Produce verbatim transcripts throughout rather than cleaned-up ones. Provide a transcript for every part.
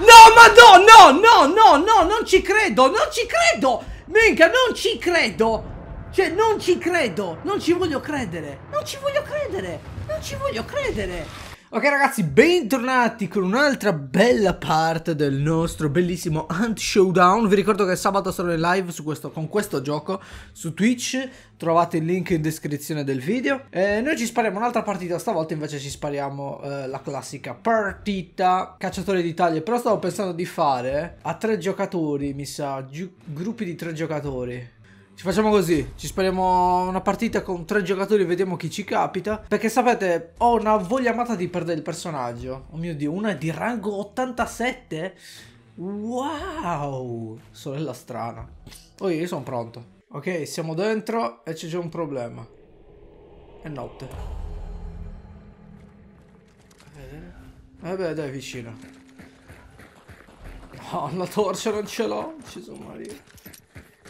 No, madonna, no, no, no, no, non ci credo, non ci credo. Minchia, non ci credo. Cioè, non ci credo, non ci voglio credere, non ci voglio credere, non ci voglio credere. Ok ragazzi, bentornati con un'altra bella parte del nostro bellissimo Hunt Showdown. Vi ricordo che sabato sarò in live su questo, con questo gioco su Twitch. Trovate il link in descrizione del video. eh, Noi ci spariamo un'altra partita, stavolta invece ci spariamo eh, la classica partita Cacciatore d'Italia. Però stavo pensando di fare a tre giocatori, mi sa, gruppi di tre giocatori. Ci facciamo così, ci spariamo una partita con tre giocatori e vediamo chi ci capita. Perché sapete, ho una voglia amata di perdere il personaggio. Oh mio Dio, una è di rango ottantasette? Wow, sorella strana. Oh, io sono pronto. Ok, siamo dentro e c'è già un problema. È notte. Eh beh, dai, vicino. No, la torcia non ce l'ho, ci sono Maria.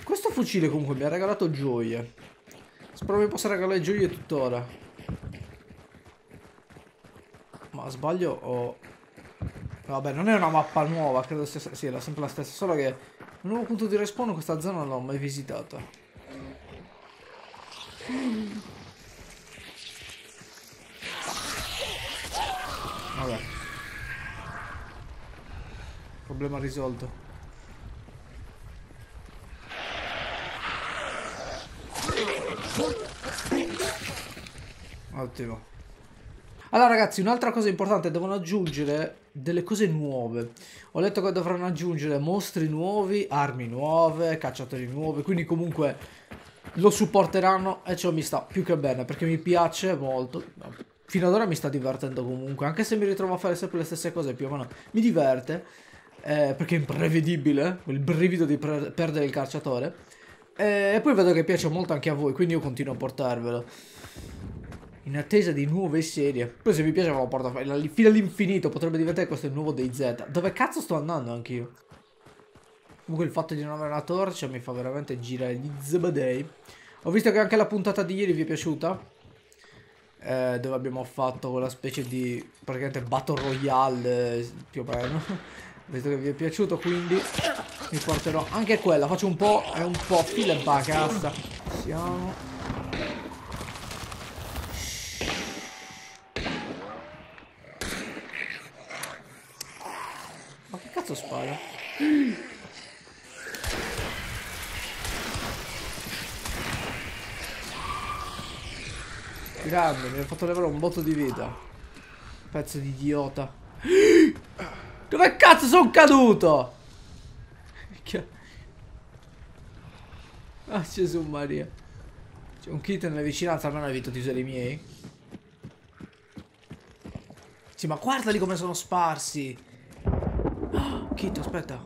Questo fucile comunque mi ha regalato gioie. Spero mi possa regalare gioie tuttora. Ma sbaglio o... Vabbè, non è una mappa nuova, credo sia... Sì, era sempre la stessa, solo che... Un nuovo punto di respawn, questa zona non l'ho mai visitata. Vabbè. Problema risolto. Ottimo. Allora ragazzi, un'altra cosa importante, devono aggiungere delle cose nuove. Ho letto che dovranno aggiungere mostri nuovi, armi nuove, cacciatori nuovi. Quindi comunque lo supporteranno e ciò mi sta più che bene, perché mi piace molto. Fino ad ora mi sta divertendo comunque, anche se mi ritrovo a fare sempre le stesse cose più o meno. Mi diverte eh, perché è imprevedibile, eh? Il brivido di perdere il cacciatore. eh, E poi vedo che piace molto anche a voi, quindi io continuo a portarvelo in attesa di nuove serie. Poi se vi piace ve lo porto fino all'infinito. Potrebbe diventare questo il nuovo DayZ. Dove cazzo sto andando anch'io? Comunque il fatto di non avere una torcia mi fa veramente girare gli zebadei. Ho visto che anche la puntata di ieri vi è piaciuta, eh, dove abbiamo fatto quella specie di praticamente battle royale più o meno. Ho visto che vi è piaciuto, quindi mi porterò anche quella. Faccio un po', è un po' fila e bacassa. Siamo... spara. Mm. Grande, mi ha fatto levare un botto di vita. Pezzo di idiota. Dove cazzo sono caduto? Ah, Gesù Maria. C'è un kit nella vicinanza, almeno evito di usare i miei. Sì, ma guardali come sono sparsi. Kit, aspetta.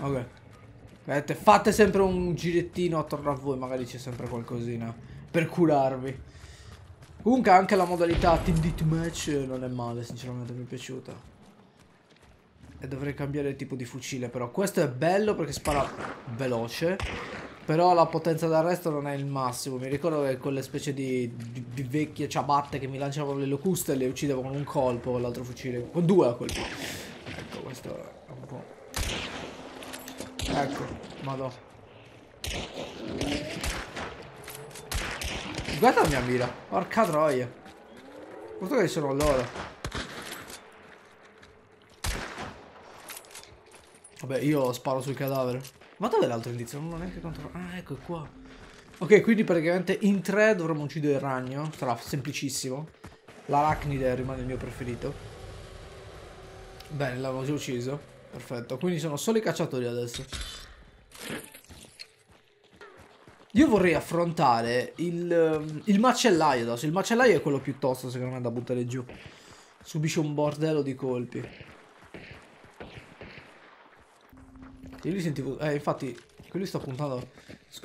Ok. Vedete, fate sempre un girettino attorno a voi, magari c'è sempre qualcosina per curarvi. Comunque anche la modalità team deathmatch non è male, sinceramente mi è piaciuta. E dovrei cambiare il tipo di fucile però. Questo è bello perché spara veloce, però la potenza d'arresto non è il massimo. Mi ricordo che quelle specie di, di, di vecchie ciabatte che mi lanciavano le locuste e le uccidevo con un colpo, con l'altro fucile, con due a colpo. Ecco, questo è un po'... Ecco, madò. Guarda la mia mira, porca troia. Guarda che sono loro. Vabbè, io sparo sul cadavere. Ma dove è l'altro indizio? Non l'ho neanche controllato. Ah, ecco qua. Ok, quindi praticamente in tre dovremmo uccidere il ragno. Sarà semplicissimo. L'arachnide rimane il mio preferito. Bene, l'avevo già ucciso. Perfetto, quindi sono solo i cacciatori adesso. Io vorrei affrontare il, il macellaio adesso. Il macellaio è quello più tosto secondo me da buttare giù. Subisce un bordello di colpi. Io li sentivo... Eh, infatti, quelli sto puntando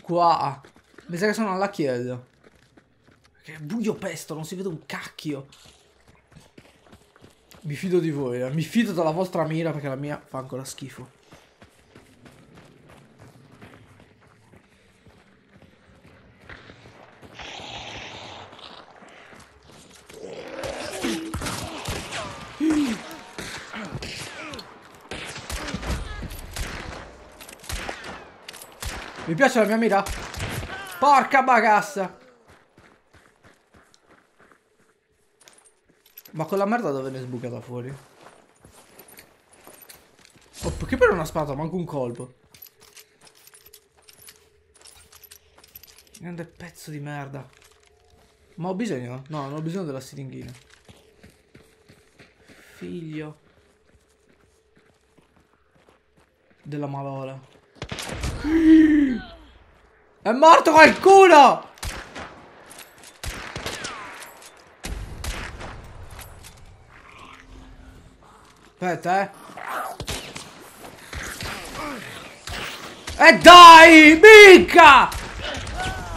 qua. Mi sa che sono alla chiesa. Che buio pesto, non si vede un cacchio. Mi fido di voi, eh. Mi fido dalla vostra mira, perché la mia fa ancora schifo. Mi piace la mia mira. Porca bagassa. Ma con la merda dove ne è sbucata fuori? Oh, perché per una spada manco un colpo. Grande pezzo di merda. Ma ho bisogno? No, non ho bisogno della siringhina. Figlio della malola. È morto qualcuno! Aspetta, eh. E dai, mica!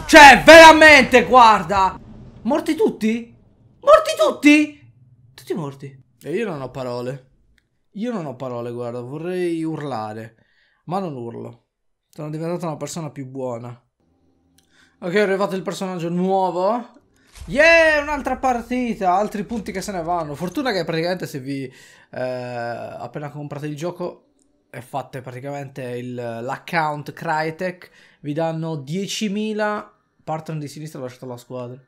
Cioè, veramente, guarda! Morti tutti? Morti tutti? Tutti morti. E io non ho parole. Io non ho parole, guarda. Vorrei urlare. Ma non urlo. Sono diventata una persona più buona. Ok, è arrivato il personaggio nuovo. Yeah, un'altra partita. Altri punti che se ne vanno. Fortuna che praticamente se vi... Eh, appena comprate il gioco... E fate praticamente l'account Crytek. Vi danno diecimila... Partono di sinistra, lasciate la squadra.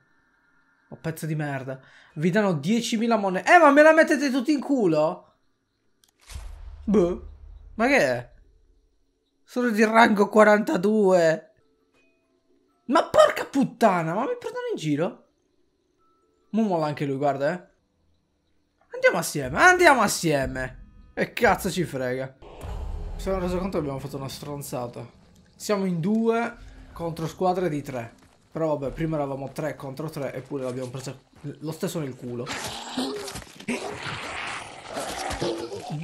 Oh, pezzo di merda. Vi danno diecimila monete. Eh, ma me la mettete tutti in culo? Boh. Ma che è? Sono di rango quarantadue. Ma porca puttana. Ma mi prendono in giro? Mumola anche lui, guarda, eh. Andiamo assieme. Andiamo assieme. E cazzo ci frega. Mi sono reso conto che abbiamo fatto una stronzata. Siamo in due contro squadre di tre. Però vabbè, prima eravamo tre contro tre, eppure l'abbiamo presa lo stesso nel culo.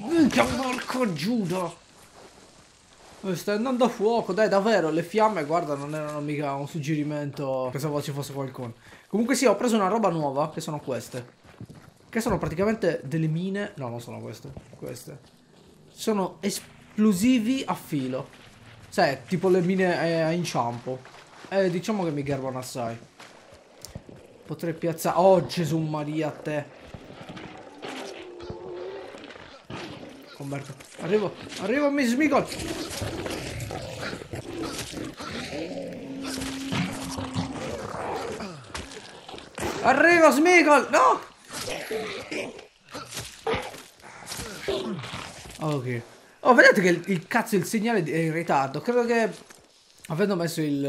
Minchia, porco giudo! Sta andando a fuoco, dai, davvero, le fiamme, guarda, non erano mica un suggerimento. Pensavo ci fosse qualcuno. Comunque sì, ho preso una roba nuova, che sono queste. Che sono praticamente delle mine... No, non sono queste. Queste. Sono... esplosivi a filo. Cioè, tipo le mine eh, a inciampo. Eh, diciamo che mi garbano assai. Potrei piazzare... Oh, Gesù Maria, te. Converto. Arrivo, arrivo, mi Sméagol. Arrivo, Sméagol. No! Ok. Oh, vedete che il, il cazzo, il segnale è in ritardo. Credo che, avendo messo il,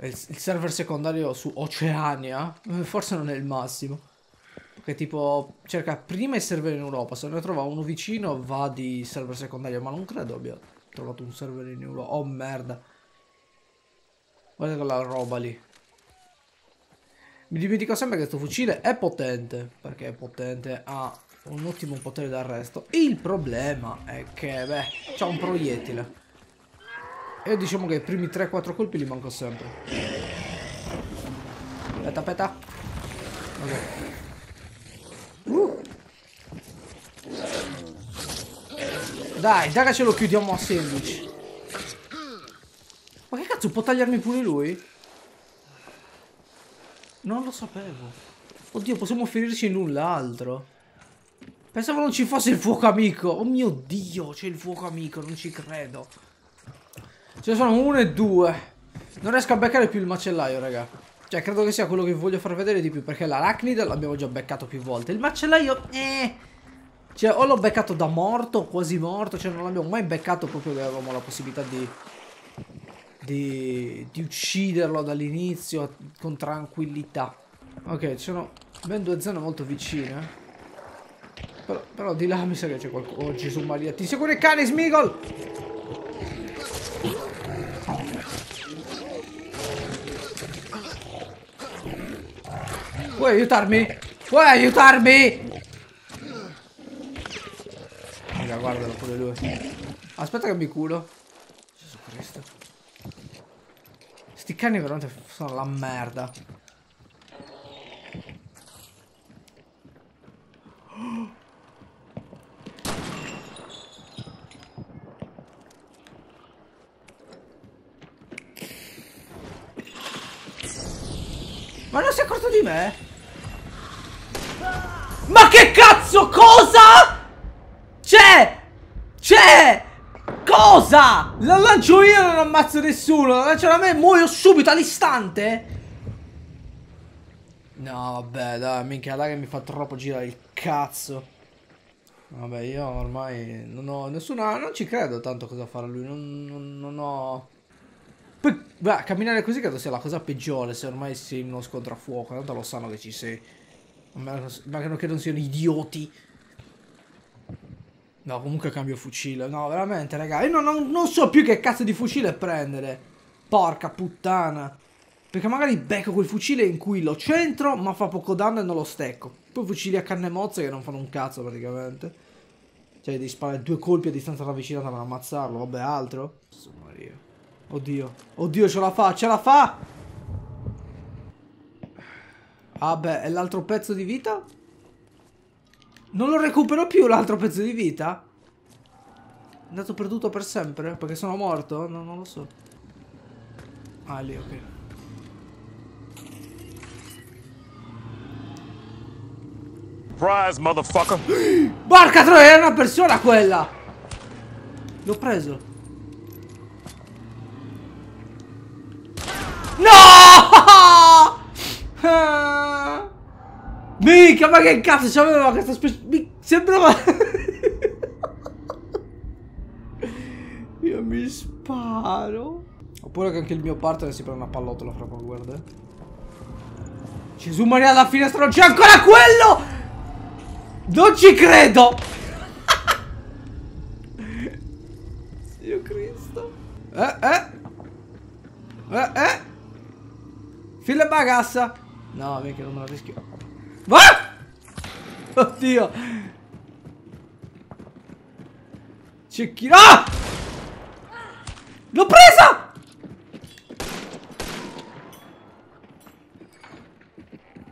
il, il server secondario su Oceania, forse non è il massimo. Che tipo, cerca prima il server in Europa. Se ne trova uno vicino, va di server secondario. Ma non credo abbia trovato un server in Europa. Oh, merda. Guarda quella roba lì. Mi dimentico sempre che questo fucile è potente. Perché è potente a... Ah, un ottimo potere d'arresto. Il problema è che, beh, c'ha un proiettile. E diciamo che i primi tre quattro colpi li manco sempre. Aspetta, aspetta. Ok. Uh. Dai, dai che ce lo chiudiamo a sedici. Ma che cazzo, può tagliarmi pure lui? Non lo sapevo. Oddio, possiamo ferirci in null'altro. Pensavo non ci fosse il fuoco amico. Oh mio Dio, c'è il fuoco amico, non ci credo. Ce ne sono uno e due. Non riesco a beccare più il macellaio, raga. Cioè, credo che sia quello che voglio far vedere di più, perché l'arachnide l'abbiamo già beccato più volte. Il macellaio, eh. Cioè, o l'ho beccato da morto, quasi morto. Cioè, non l'abbiamo mai beccato proprio che avevamo la possibilità di... Di, di ucciderlo dall'inizio con tranquillità. Ok, ci sono ben due zone molto vicine. Però, però di là mi sa che c'è qualcuno. Oh, Gesù Maria. Ti seguono i cani, Sméagol! Vuoi aiutarmi? Vuoi aiutarmi? Raga, guardalo pure lui. Aspetta che mi culo. Gesù Cristo. Sti cani veramente sono la merda. Ma non si è accorto di me? Ma che cazzo? Cosa? C'è! C'è! Cosa? cosa? La lancio io e non ammazzo nessuno. La lancio da me e muoio subito all'istante. No vabbè dai, minchia là che mi fa troppo girare il cazzo. Vabbè io ormai non ho nessuna... non ci credo tanto cosa fare a lui. Non, non, non ho... Poi, beh, camminare così credo sia la cosa peggiore. Se ormai sei in uno scontro a fuoco, tanto lo sanno che ci sei. Ma che non siano idioti. No, comunque cambio fucile. No, veramente, raga. Io non, non, non so più che cazzo di fucile prendere. Porca puttana. Perché magari becco quel fucile in cui lo centro, ma fa poco danno e non lo stecco. Poi fucili a canne mozze che non fanno un cazzo praticamente. Cioè, di sparare due colpi a distanza ravvicinata per ammazzarlo. Vabbè, altro. Oddio. Oddio, ce la fa, ce la fa! Vabbè, e l'altro pezzo di vita? Non lo recupero più l'altro pezzo di vita? È andato perduto per sempre? Perché sono morto? No, non lo so. Ah, è lì, ok. Surprise, motherfucker! Porca troia, era una persona quella! L'ho preso. No! Mica, ma che cazzo c'aveva questa specie... Mi sembrava... Io mi sparo. Oppure che anche il mio partner si prende una pallottola fra poco, guarda. Gesù Maria, alla finestra non c'è ancora quello! Non ci credo! Dio Cristo. Eh, eh. Eh, eh. Fila bagassa. No, mica non me la rischio. Ah! Oddio. C'è chi... Ah! L'ho presa!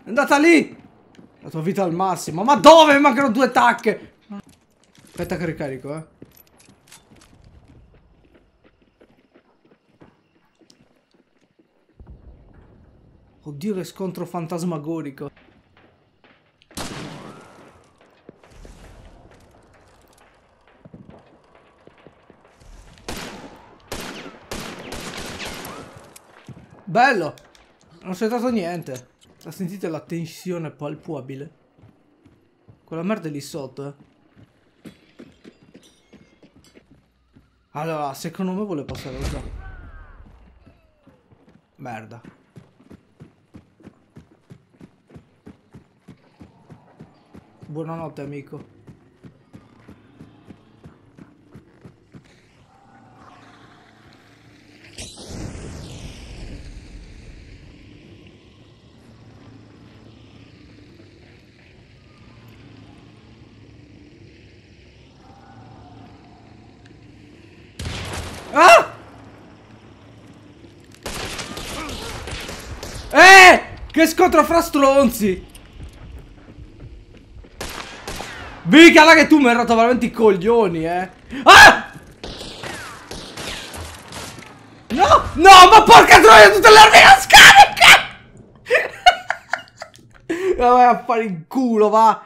È andata lì. La tua vita al massimo. Ma dove? Mi mancano due tacche. Aspetta che ricarico, eh. Oddio che scontro fantasmagorico. Bello! Non ho sentato niente. La sentite la tensione palpabile? Quella merda è lì sotto, eh. Allora, secondo me vuole passare da... Merda. Buonanotte, amico. Che scontro fra stronzi! Mica là che tu mi hai rotto veramente i coglioni, eh! Ah! No! No, ma porca troia, tutte le armi non scariche! Ma vai a fare in culo, va!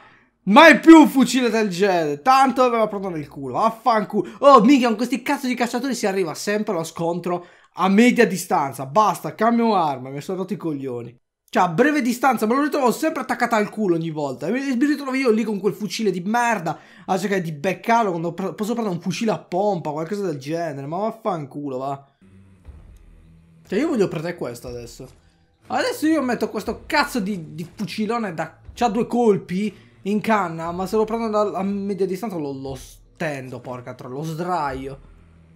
Mai più un fucile del genere! Tanto aveva pronto nel culo, vaffanculo! Oh, mica, con questi cazzo di cacciatori si arriva sempre allo scontro a media distanza. Basta, cambio arma, mi sono rotto i coglioni. Cioè, a breve distanza me lo ritrovo sempre attaccata al culo ogni volta. Mi ritrovo io lì con quel fucile di merda a cercare di beccarlo quando pre posso prendere un fucile a pompa, qualcosa del genere. Ma vaffanculo, va. Cioè, io voglio prendere questo adesso. Adesso io metto questo cazzo di, di fucilone da... C'ha due colpi in canna, ma se lo prendo da, a media distanza lo, lo stendo, porca troia, lo sdraio.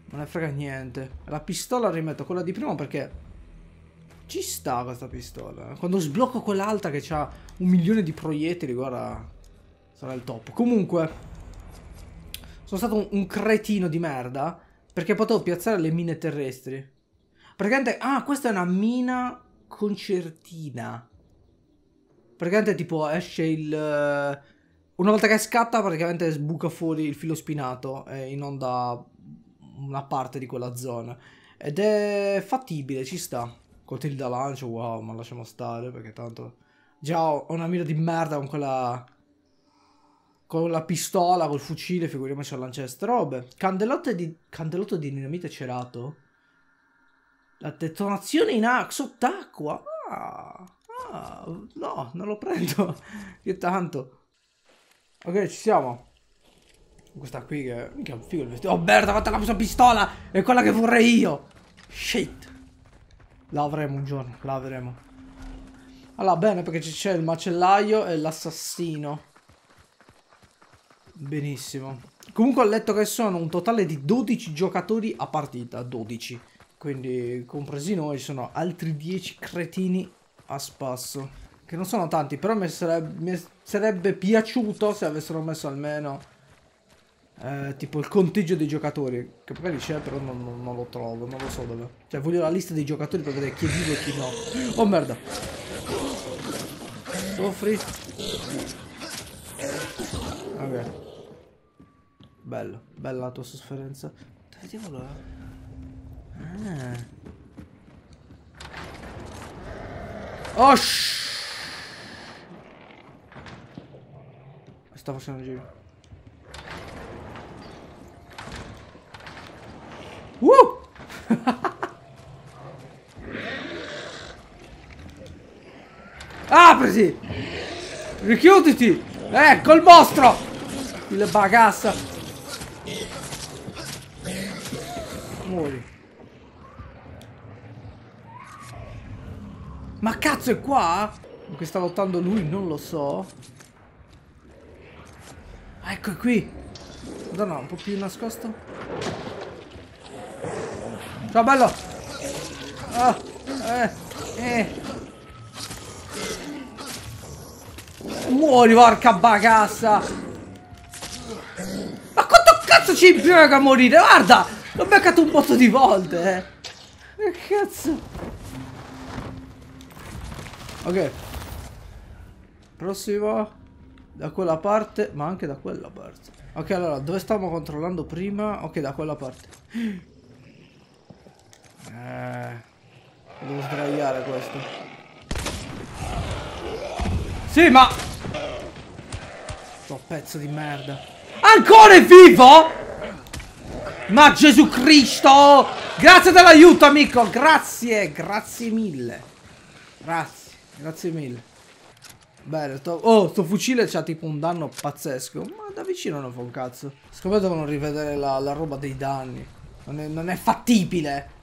Non ne frega niente. La pistola rimetto quella di prima perché... Ci sta questa pistola. Quando sblocco quell'altra che ha un milione di proiettili, guarda, sarà il top. Comunque sono stato un, un cretino di merda, perché potevo piazzare le mine terrestri. Praticamente, ah, questa è una mina concertina. Praticamente tipo esce il... Una volta che scatta praticamente sbuca fuori il filo spinato e inonda una parte di quella zona. Ed è fattibile, ci sta. Col tir da lancio, wow, ma lasciamo stare perché tanto... Già ho una mira di merda con quella... con la pistola, col fucile, figuriamoci al lanciare queste robe. Candelotto di, candelotto di dinamite cerato. La detonazione in acqua, sott'acqua. Ah, ah, no, non lo prendo. Io tanto. Ok, ci siamo. Questa qui che... Mica un figo il vestito. Oh, merda, quanta la pistola! È quella che vorrei io! Shit! La avremo un giorno, la avremo. Allora, bene, perché c'è il macellaio e l'assassino. Benissimo. Comunque ho letto che sono un totale di dodici giocatori a partita. dodici. Quindi, compresi noi, ci sono altri dieci cretini a spasso. Che non sono tanti, però mi sarebbe, mi sarebbe piaciuto se avessero messo almeno... Eh, tipo il conteggio dei giocatori, che magari c'è, però non, non, non lo trovo, non lo so dove. Cioè, voglio la lista dei giocatori per vedere chi è vivo e chi no. Oh merda. Soffri. Ok. Bello, bella la tua sofferenza. Dove diavolo è? Ah. Oh shh. Sta facendo il giro. Uh! Apriti! Richiuditi! Ecco il mostro! Il bagassa! Muori! Ma cazzo è qua? Con chi sta lottando lui? Non lo so. Ecco è qui! Madonna, un po' più nascosto. Ciao bello! Ah, eh, eh. Muori porca bagassa! Ma quanto cazzo ci impiega a morire? Guarda! L'ho beccato un botto di volte! Eh. Che cazzo! Ok. Prossimo. Da quella parte. Ma anche da quella parte. Ok, allora, dove stavamo controllando prima? Ok, da quella parte. Eh, devo sdraiare questo. Sì, ma... Sto pezzo di merda. Ancora è vivo? Ma Gesù Cristo! Grazie dell'aiuto, amico! Grazie, grazie mille. Grazie, grazie mille. Bene, to... oh, sto fucile c'ha tipo un danno pazzesco. Ma da vicino non fa un cazzo. Secondo me devono rivedere la, la roba dei danni. Non è, non è fattibile.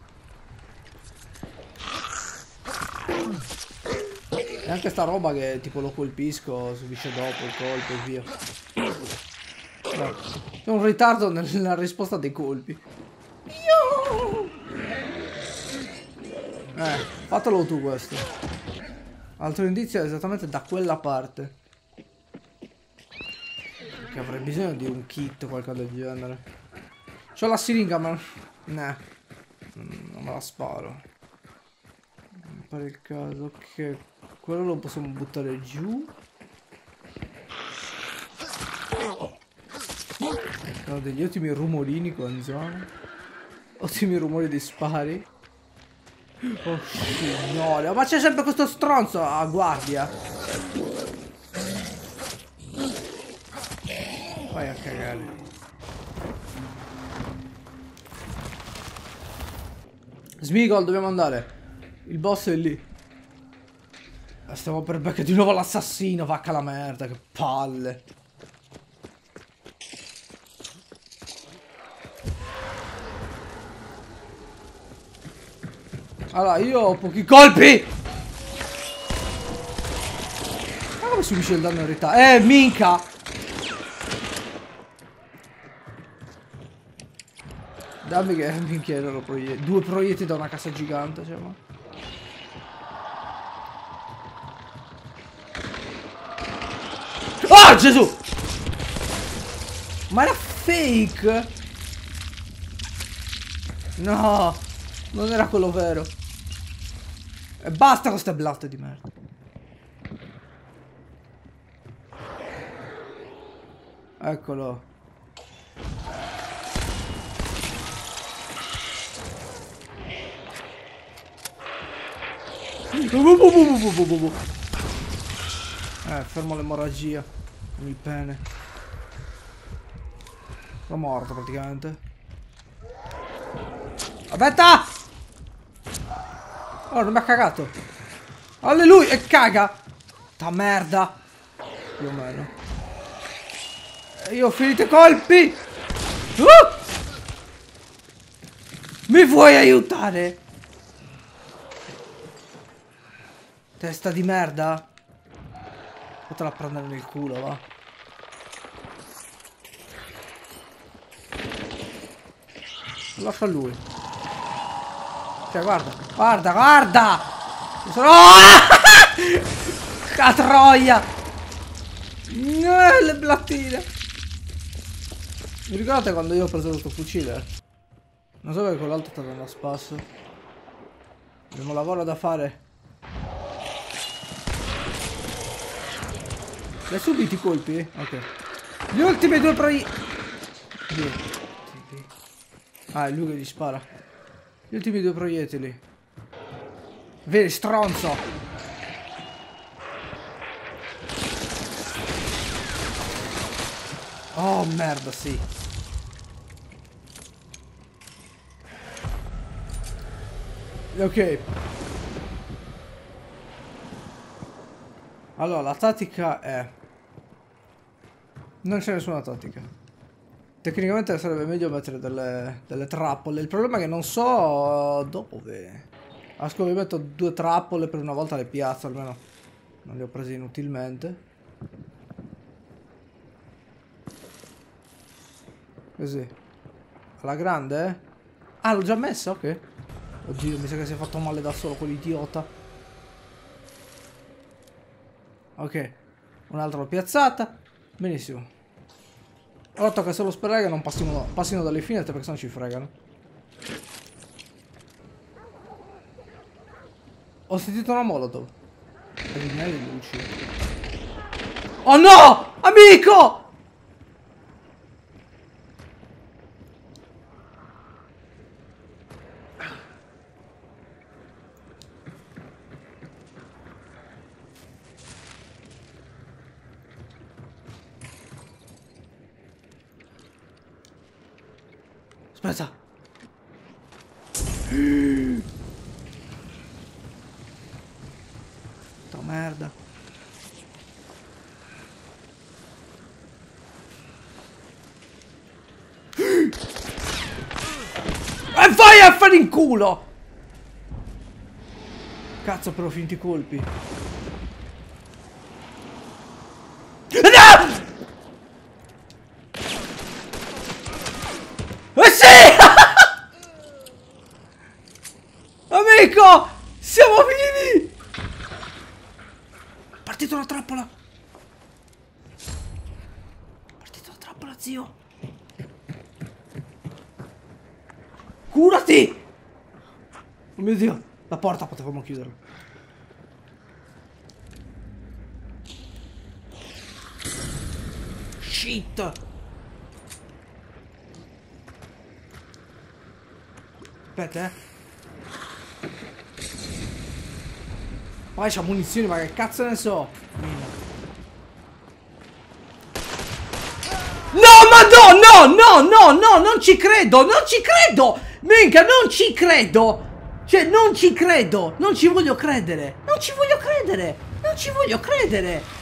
E anche sta roba che tipo lo colpisco, subisce dopo il colpo e via. No. C'è un ritardo nella risposta dei colpi. Io! Eh, fatelo tu questo. Altro indizio è esattamente da quella parte. Che avrei bisogno di un kit o qualcosa del genere. C'ho la siringa ma... Nah. Non me la sparo. Non pare il caso, ok. Quello lo possiamo buttare giù. No, degli ottimi rumorini qua in zona. Ottimi rumori di spari. Oh signore, ma c'è sempre questo stronzo a guardia. Vai a cagare. Sméagol, dobbiamo andare. Il boss è lì. Stiamo per beccare di nuovo l'assassino, vacca la merda, che palle. Allora, io ho pochi colpi. Ma come subisce il danno in realtà? Eh, minca! Dammi che minchia erano proiettili. Due proiettili da una casa gigante, cioè ma... Oh Gesù! Ma era fake? No, non era quello vero. E basta con queste blatte di merda. Eccolo. Eh, fermo l'emorragia. Il pene. Sono morto praticamente. Aspetta! Oh, non mi ha cagato. Alleluia, e caga! Ta merda! Più o meno. E io ho finito i colpi! Uh! Mi vuoi aiutare? Testa di merda? Fatela prendere nel culo, va. Lascia lui. Cioè, guarda, guarda, guarda! Sono... Oh! La troia! Le platine! Vi ricordate quando io ho preso questo fucile? Non so perché quell'altro sta andando a spasso. Abbiamo lavoro da fare. L'hai subito i colpi? Ok. Gli ultimi due proi... Ah, è lui che gli spara. Gli ultimi due proiettili. Vedi, stronzo! Oh, merda, sì. Ok. Allora, la tattica è... Non c'è nessuna tattica. Tecnicamente sarebbe meglio mettere delle, delle trappole. Il problema è che non so dove. Asco, vi metto due trappole per una volta, le piazzo almeno. Non le ho prese inutilmente. Così. Alla grande, eh? Ah, l'ho già messa, ok. Oddio, mi sa che si è fatto male da solo quell'idiota. Ok, un'altra l'ho piazzata. Benissimo. Ora tocca solo sperare che non passino, passino dalle finestre, perché sennò ci fregano. Ho sentito una molotov. Le luci. Oh no! Amico! Aspetta. Sta merda. E vai a fare in culo. Cazzo, però ho finito i colpi. No! Amico! Siamo vivi! Partita una trappola! Partita una trappola, zio! Curati! Oh mio Dio! La porta potevamo chiuderla. Shit! Aspetta, eh! Ma c'ha munizioni, ma che cazzo ne so? No, madonna, no, no, no, no, non ci credo, non ci credo! Minchia, non ci credo! Cioè, non ci credo, non ci voglio credere, non ci voglio credere, non ci voglio credere!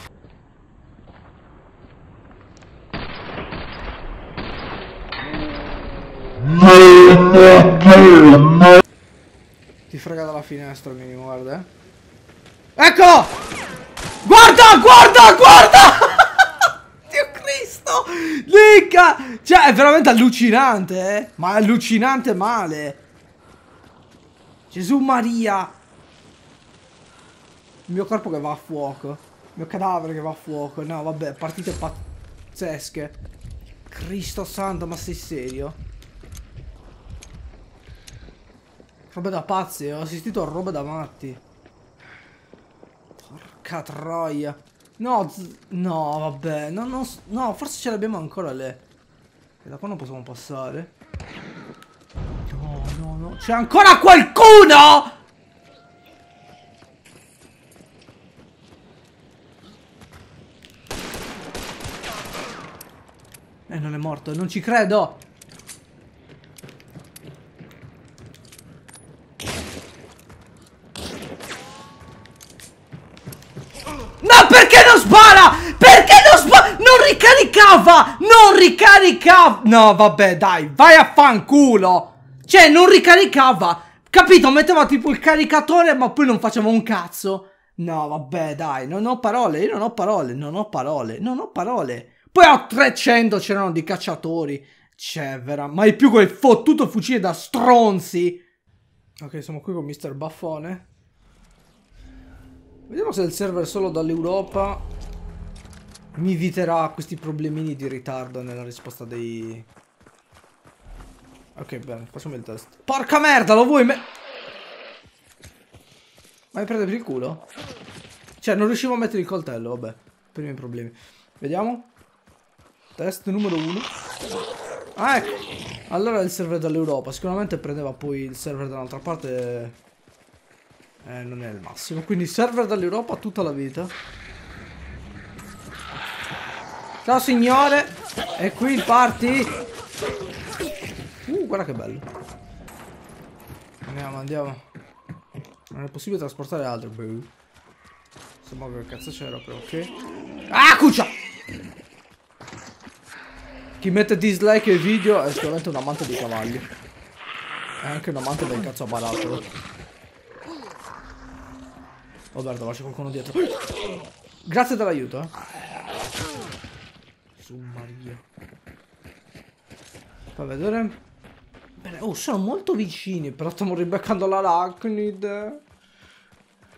Ti frega dalla finestra, minimo, guarda, eh. Ecco! Guarda, guarda, guarda! Dio Cristo! Licca! Cioè, è veramente allucinante, eh? Ma è allucinante male. Gesù Maria! Il mio corpo che va a fuoco. Il mio cadavere che va a fuoco. No, vabbè, partite pazzesche. Cristo santo, ma sei serio? Roba da pazzi, ho assistito a roba da matti. Porca troia. No, no, vabbè. No, no, no, forse ce l'abbiamo ancora le... E da qua non possiamo passare. No, no, no. C'è ancora qualcuno! Eh, non è morto, non ci credo! No, perché non spara? Perché non spara? Non ricaricava! Non ricaricava! No, vabbè, dai, vai a fanculo! Cioè, non ricaricava! Capito? Metteva tipo il caricatore, ma poi non faceva un cazzo! No, vabbè, dai, non ho parole, io non ho parole, non ho parole, non ho parole. Poi a trecento c'erano di cacciatori. C'è vera, mai più quel fottuto fucile da stronzi. Ok, siamo qui con mister Baffone. Vediamo se il server solo dall'Europa mi eviterà questi problemini di ritardo nella risposta dei... Ok, bene, facciamo il test. Porca merda, lo vuoi me... Ma mi prende per il culo? Cioè, non riuscivo a mettere il coltello, vabbè. Per i miei problemi. Vediamo. Test numero uno. Ah, ecco. Allora il server dall'Europa. Sicuramente prendeva poi il server dall'altra parte. Eh, non è il massimo. Quindi server dall'Europa tutta la vita. Ciao signore. E qui il party. Uh, guarda che bello. Andiamo, andiamo. Non è possibile trasportare altro, bro. Sembra che cazzo c'era, però, ok. Ah, cuccia! Chi mette dislike ai video è sicuramente un amante dei cavalli. È anche un amante del cazzo a barattolo. Oh, guarda, c'è qualcuno dietro. Grazie dell'aiuto, eh. Su Maria. Fa vedere. Bene, oh, sono molto vicini, però stiamo ribeccando l'arachnide.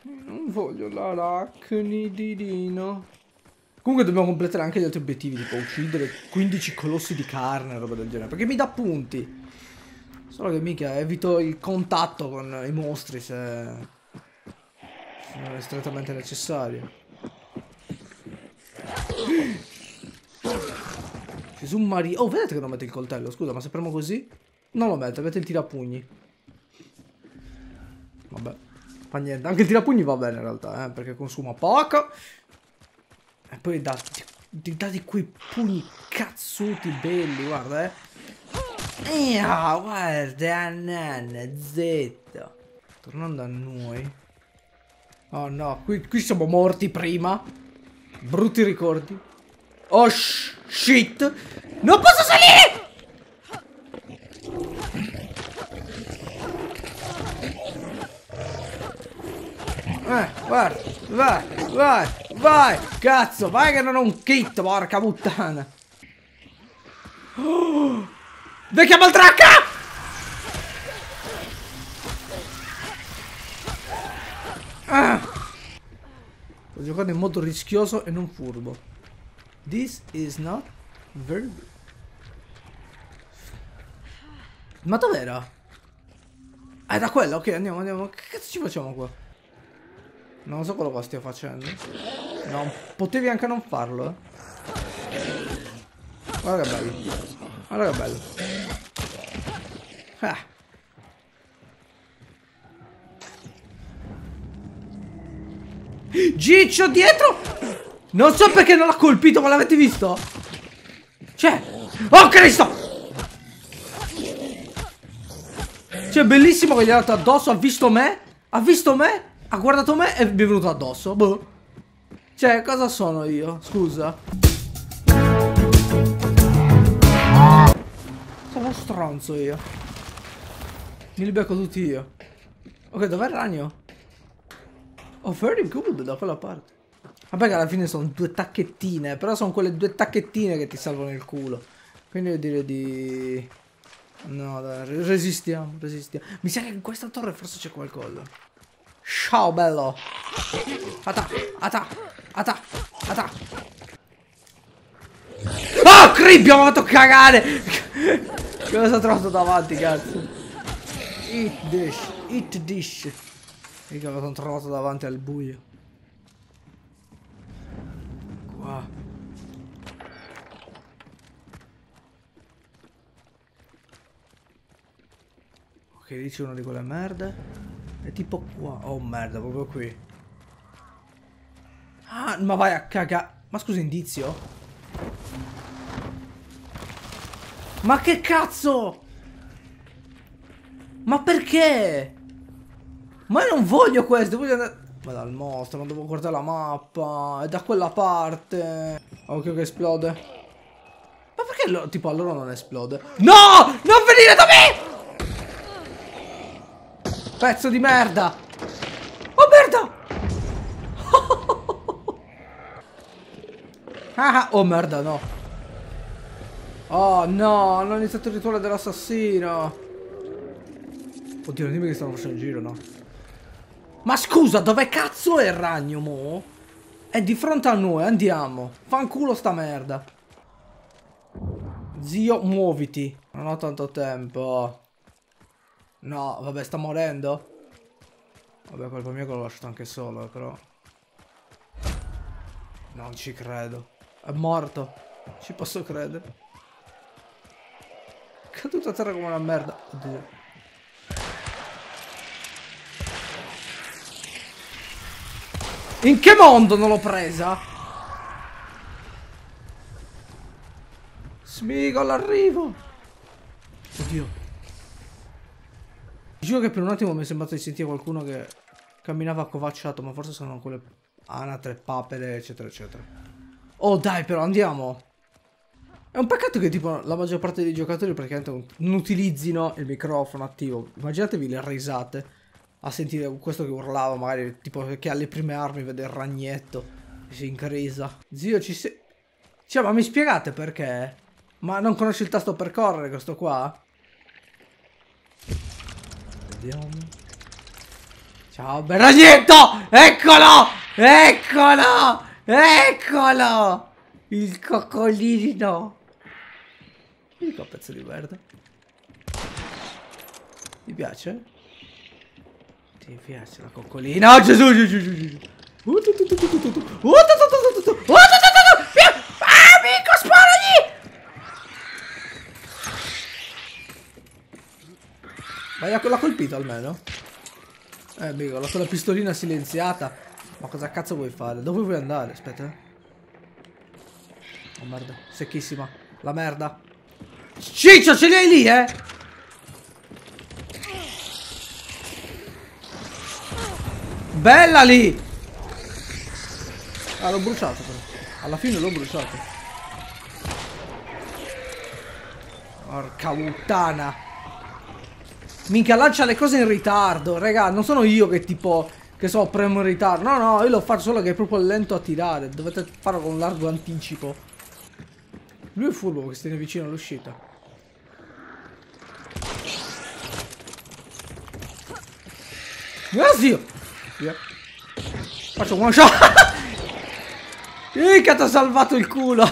Non voglio l'arachnidino. Comunque dobbiamo completare anche gli altri obiettivi, tipo uccidere quindici colossi di carne e roba del genere, perché mi dà punti. Solo che mica evito il contatto con i mostri se non è strettamente necessario. Gesù Maria. Oh, vedete che non mette il coltello, scusa, ma se premo così... Non lo metto, avete il tirapugni. Vabbè, fa niente. Anche il tirapugni va bene in realtà, eh, perché consuma poco. E poi dati, dati quei pugni cazzuti belli, guarda, eh. Ia, guarda, nanna, zitto. Tornando a noi. Oh no, qui, qui siamo morti prima. Brutti ricordi. Oh shit. Non posso salire! Eh, guarda, vai, vai, vai, cazzo, vai che non ho un kit, porca puttana. Oh, vecchia maltracca! Ah. Sto giocando in modo rischioso e non furbo. This is not very good. Ma dov'era? Ah, da quella, ok, andiamo, andiamo. Che cazzo ci facciamo qua? Non so quello che stia facendo. No, potevi anche non farlo, eh. Guarda che bello. Guarda che bello. Ah. Giccio dietro. Non so perché non l'ha colpito, ma l'avete visto? Cioè, oh Cristo! Cioè, bellissimo che gli è andato addosso. Ha visto me? Ha visto me? Ha guardato me e mi è venuto addosso. Boh. Cioè, cosa sono io? Scusa. Sono stronzo io. Mi li becco tutti io. Ok, dov'è il ragno? Oh, very good, da quella parte. Vabbè che alla fine sono due tacchettine. Però sono quelle due tacchettine che ti salvano il culo. Quindi io direi di... No, dai, resistiamo, resistiamo. Mi sa che in questa torre forse c'è qualcosa. Ciao bello. Ata, ata, ata, ata. Oh creepy, ho fatto cagare. Cosa ho trovato davanti, cazzo? Eat dish, eat dish. Che avevo trovato davanti al buio. Qua. Ok, lì c'è uno di quelle merde. È tipo qua. Oh merda, proprio qui. Ah, ma vai a cagare. Ma scusa, indizio? Ma che cazzo? Ma perché? Ma io non voglio questo, voglio andare... Ma dal mostro, non devo guardare la mappa. È da quella parte. Occhio che esplode. Ma perché lo... tipo allora non esplode? No! Non venire da me! Pezzo di merda! Oh merda! Ah, oh merda, no. Oh no, hanno iniziato il rituale dell'assassino. Oddio, non dimmi che stanno facendo in giro, no? Ma scusa, dove cazzo è il ragno, mo? È di fronte a noi, andiamo. Fanculo sta merda. Zio, muoviti. Non ho tanto tempo. No, vabbè, sta morendo. Vabbè, colpa mia che l'ho lasciato anche solo, però. Non ci credo. È morto. Ci posso credere. Caduto a terra come una merda. Oddio. In che mondo non l'ho presa? Sméagol, l'arrivo! Oddio. Giuro che per un attimo mi è sembrato di sentire qualcuno che camminava accovacciato, ma forse sono quelle anatre, papere, eccetera, eccetera. Oh dai però, andiamo! È un peccato che tipo la maggior parte dei giocatori praticamente non utilizzino il microfono attivo. Immaginatevi le risate a sentire questo che urlava, magari tipo che alle prime armi vede il ragnetto e si incrisa. Zio, ci sei? Cioè, ma mi spiegate perché? Ma non conosci il tasto per correre questo qua? Vediamo. Ciao bel ragnetto! Eccolo! Eccolo! Eccolo! Il coccolino! Il co pezzo di merda. Ti piace? Ti piace la coccolina? Oh Gesù, Gesù, Gesù. Ah, amico, sparagli! Ma l'ha colpito almeno? Eh, amico, la sua pistolina silenziata. Ma cosa cazzo vuoi fare? Dove vuoi andare? Aspetta. Oh merda, secchissima. La merda. Ciccio, ce li hai lì, eh? Bella lì! Ah, l'ho bruciato però. Alla fine l'ho bruciato. Porca puttana. Minchia, lancia le cose in ritardo. Raga, non sono io che tipo, che so, premo in ritardo. No, no, io lo faccio solo che è proprio lento a tirare. Dovete farlo con largo anticipo. Lui è furbo che si tiene vicino all'uscita. Grazie! Yeah. Faccio one shot. Che ti ha salvato il culo.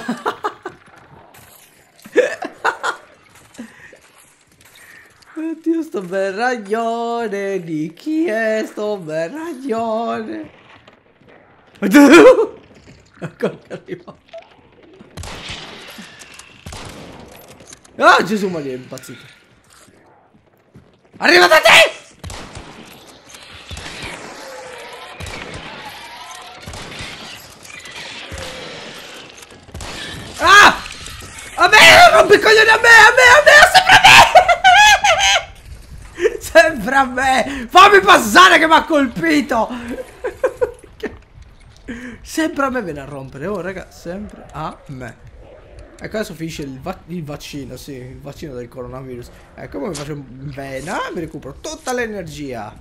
Oddio, sto bel ragnone. Di chi è sto bel ragnone? Ah, Gesù, ma lì è impazzito. Arriva da te. Coglione a me, a me, a me, sembra a me. Sembra a me. Fammi passare che mi ha colpito. Sembra a me, viene a rompere. Oh raga, sembra a me. Ecco, adesso finisce il, va il vaccino, sì, il vaccino del coronavirus. Ecco, come mi faccio vena, mi recupero tutta l'energia.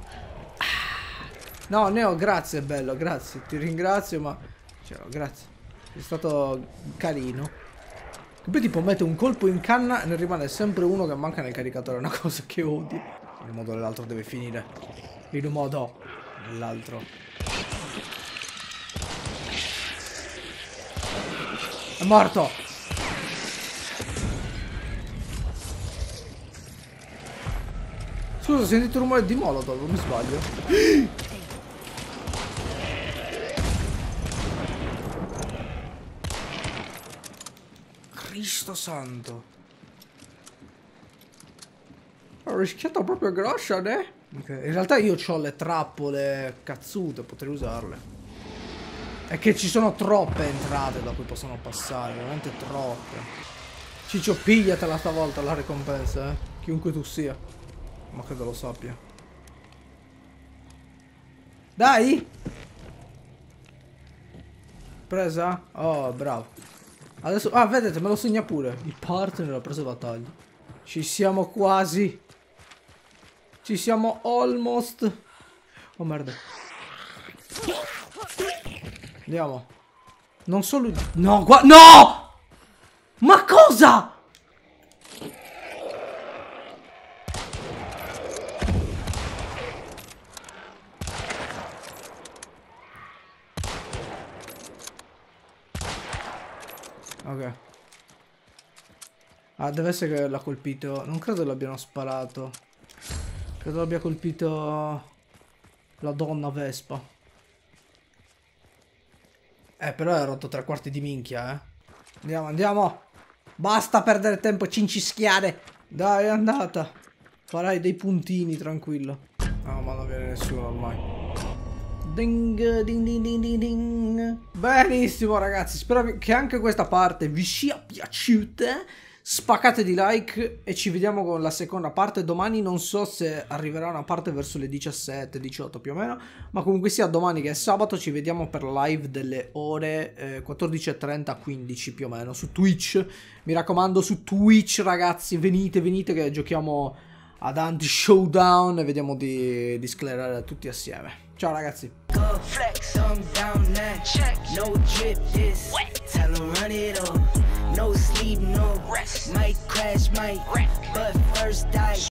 No, Neo, grazie, bello, grazie. Ti ringrazio, ma... Cioè, grazie. Sei stato carino. Poi tipo mette un colpo in canna e ne rimane sempre uno che manca nel caricatore. È una cosa che odio. In un modo o nell'altro deve finire. In un modo o nell'altro. È morto. Scusa, ho sentito il rumore di Molotov, non mi sbaglio. Cristo santo. Ho rischiato proprio grossa, eh? Okay. In realtà io ho le trappole cazzute, potrei usarle. È che ci sono troppe entrate da cui possono passare, veramente troppe. Ciccio, pigliatela stavolta la ricompensa, eh. Chiunque tu sia. Ma credo lo sappia. Dai! Presa? Oh, bravo. Adesso... Ah, vedete, me lo segna pure. Il partner ha preso battaglia. Ci siamo quasi. Ci siamo almost. Oh, merda. Andiamo. Non solo... No, guarda... No! Ma cosa? Ok. Ah, deve essere che l'ha colpito. Non credo l'abbiano sparato. Credo l'abbia colpito la donna vespa. Eh, però ha rotto tre quarti di minchia, eh. Andiamo, andiamo. Basta perdere tempo, cincischiare. Dai, è andata. Farai dei puntini, tranquillo. No, ma non viene nessuno ormai. Ding, ding, ding, ding, ding. Benissimo ragazzi, spero che anche questa parte vi sia piaciuta. Spaccate di like e ci vediamo con la seconda parte domani. Non so se arriverà una parte verso le diciassette diciotto più o meno, ma comunque sia domani che è sabato ci vediamo per live delle ore eh, quattordici e trenta quindici più o meno su Twitch. Mi raccomando, su Twitch ragazzi, venite venite che giochiamo ad Hunt Showdown e vediamo di, di sclerare tutti assieme. Ciao ragazzi. Good flex, I'm down now. Check. No drip this. Wet. Tell her run it up. No sleep, no rest. Might crash, might wreck. But first I